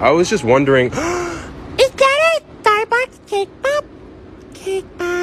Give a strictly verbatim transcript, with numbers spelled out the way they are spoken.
I was just wondering. Is that a Starbucks Cake Pop? Cake Pop.